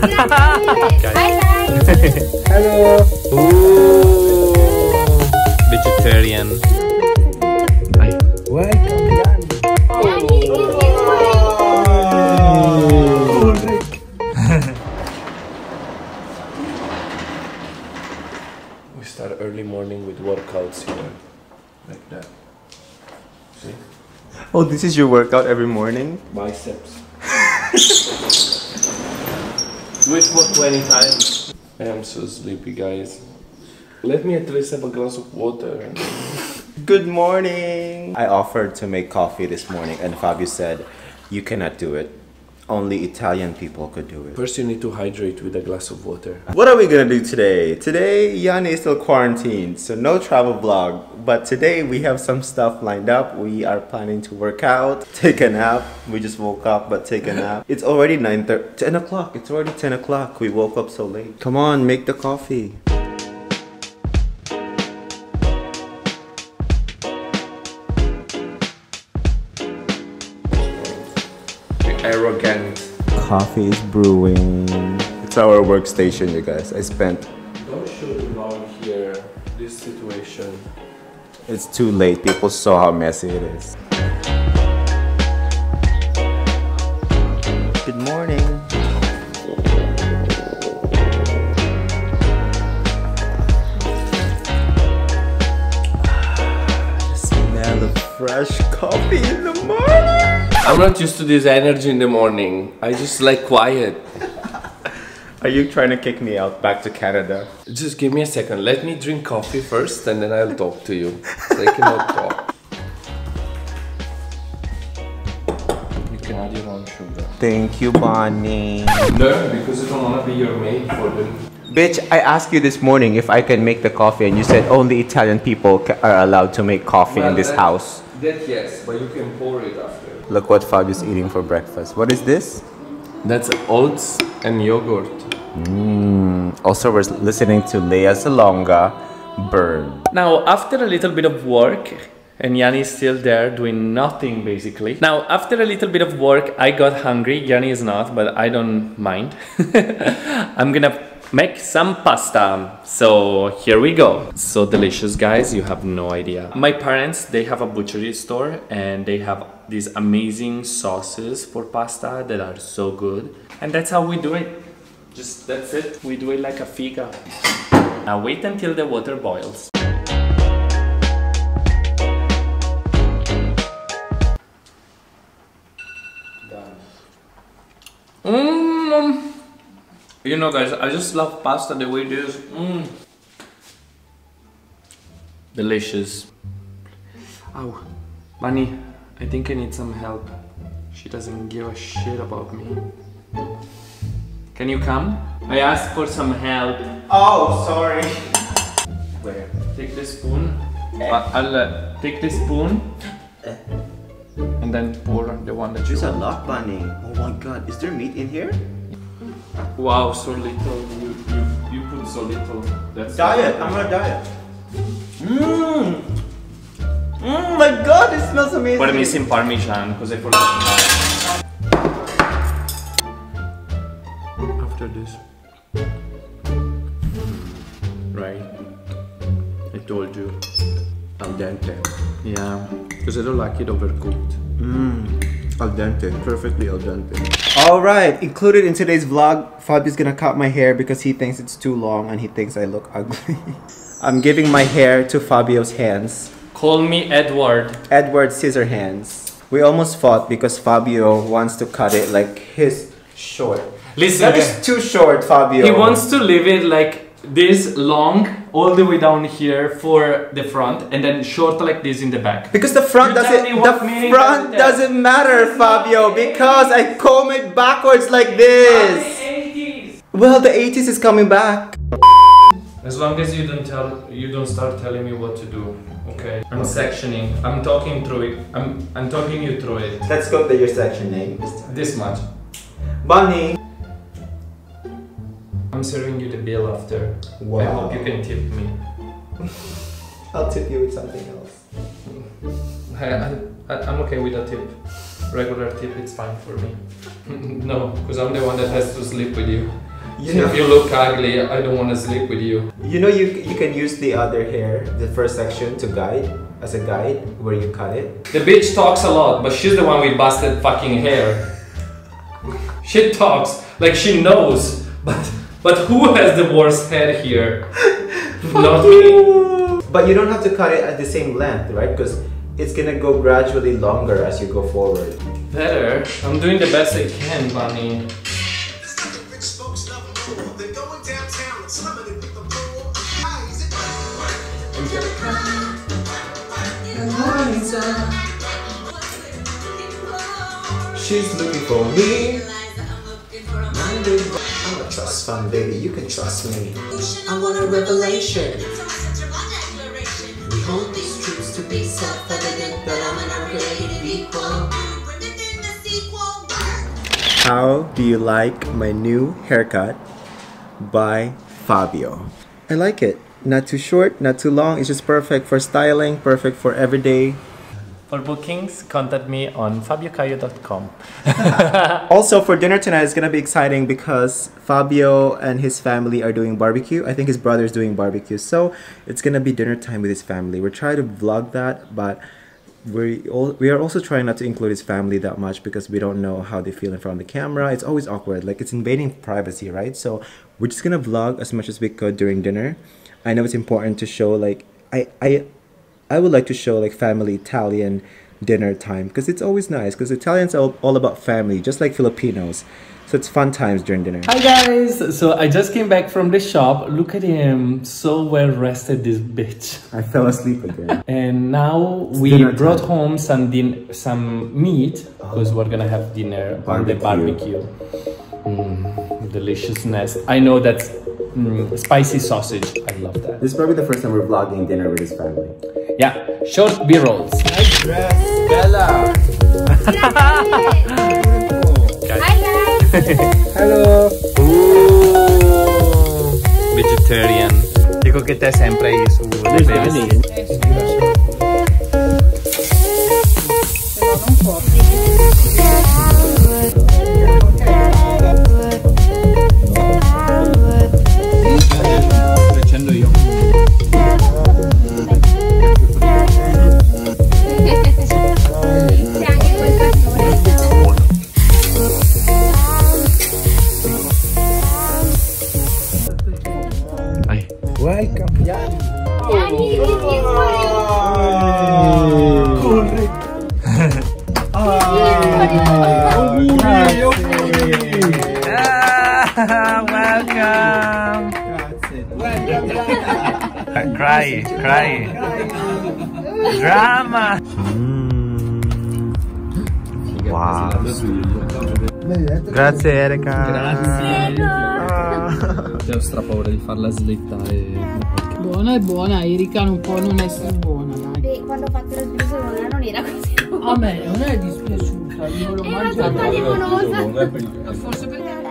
Hello. Ooh, vegetarian. Hi. Welcome. We start early morning with workouts here, like that. See? Oh, this is your workout every morning? Biceps. Do it for 20 times. I am so sleepy, guys. Let me at least have a glass of water. Good morning! I offered to make coffee this morning and Fabio said, you cannot do it. Only Italian people could do it. First you need to hydrate with a glass of water. What are we gonna do today? Today, Yanni is still quarantined, so no travel vlog. But today we have some stuff lined up. We are planning to work out, take a nap. We just woke up, but take a nap. It's already 10 o'clock. It's already 10 o'clock. We woke up so late. Come on, make the coffee. Arrogant. Coffee is brewing. It's our workstation, you guys. I spent... Don't shoot around here, this situation. It's too late. People saw how messy it is. Good morning. The smell of fresh coffee in the morning. I'm not used to this energy in the morning. I just like quiet. Are you trying to kick me out back to Canada? Just give me a second. Let me drink coffee first and then I'll talk to you. So I cannot talk. You can add your own sugar. Thank you, Bonnie. No, because I don't want to be your maid for them. Bitch, I asked you this morning if I can make the coffee and you said only Italian people are allowed to make coffee in this house. That yes, but you can pour it after. Look what Fabio's eating for breakfast. What is this? That's oats and yogurt. Also, we're listening to Lea Salonga, Burn. Now, after a little bit of work, and Yanni is still there doing nothing basically. Now, after a little bit of work, I got hungry. Yanni is not, but I don't mind. I'm gonna make some pasta. So here we go. So delicious, guys, you have no idea. My parents, they have a butchery store and they have these amazing sauces for pasta that are so good. And that's how we do it. Just that's it. We do it like a figa. Now wait until the water boils. Done. You know, guys, I just love pasta the way it is. Delicious. Ow. Bunny, I think I need some help. She doesn't give a shit about me. Can you come? I asked for some help. Oh, sorry. Where? Take this spoon. I'll take this spoon. And then pour on the one that you want. There's a lot, Bunny. Oh my god, is there meat in here? Wow, so little. You put so little. That's diet. I'm on a diet. My god, it smells amazing. We're missing parmesan because I forgot. After this, right? I told you, al dente. Yeah, because I don't like it overcooked. Al dente, perfectly al dente. All right, included in today's vlog, Fabio's gonna cut my hair because he thinks it's too long and he thinks I look ugly. I'm giving my hair to Fabio's hands. Call me Edward. Edward Scissorhands. We almost fought because Fabio wants to cut it like his short. Listen, that is too short, Fabio. He wants to leave it like this long all the way down here for the front and then short like this in the back. Because the front doesn't matter, Fabio, because I comb it backwards like this. The 80s. Well, the 80s is coming back. As long as you don't start telling me what to do, okay? I'm sectioning. I'm talking through it. I'm talking you through it. Let's go to your sectioning. This much. Bunny. I'm serving you the bill after. Wow. I hope you can tip me. I'll tip you with something else. I'm okay with a tip. Regular tip, it's fine for me. No, because I'm the one that has to sleep with you. So if you look ugly, I don't want to sleep with you. You know, you can use the other hair, the first section, to guide, as a guide, where you cut it. The bitch talks a lot, but she's the one with busted fucking hair. She talks like she knows, but who has the worst head here? Not me. But you don't have to cut it at the same length, right? Because it's gonna go gradually longer as you go forward. Better. I'm doing the best I can, Bunny. She's looking for me. I'm a trust fund, baby. You can trust me. I want a revelation. We hold these truths to be self-evident, but I'm an uncreated equal. How do you like my new haircut by Fabio? I like it. Not too short, not too long. It's just perfect for styling, perfect for every day. For bookings, contact me on fabiocaio.com. Also, for dinner tonight, it's gonna be exciting because Fabio and his family are doing barbecue. I think his brother's doing barbecue, so it's gonna be dinner time with his family. We're trying to vlog that, but we are also trying not to include his family that much because we don't know how they feel in front of the camera. It's always awkward, like it's invading privacy, right? So we're just gonna vlog as much as we could during dinner. I know it's important to show, like, I would like to show, like, family Italian dinner time, because it's always nice, because Italians are all about family, just like Filipinos. So it's fun times during dinner. Hi guys, so I just came back from the shop. Look at him, so well rested, this bitch. I fell asleep again. And now it's we brought home some meat, because we're gonna have dinner on the barbecue. Deliciousness. I know that's spicy sausage. I love that. This is probably the first time we're vlogging dinner with his family. Yeah, short B-rolls. Nice dress, Bella. Hello. Ooh. Vegetarian. Dico che te sempre hai su le pesi. Non può. Facendo io. Welcome, Yanni! Yanni, welcome! Cry, cry! Drama! Wow! Grazie, Erika! Grazie! Ho strapaura di farla slittare. Buona è buona, Erika non può non essere buona. Dai. Quando ho fatto la sbriciolona non era così buona. A me non è dispiaciuta, io l'ho mangiata. Era troppo limonosa. Forse perché...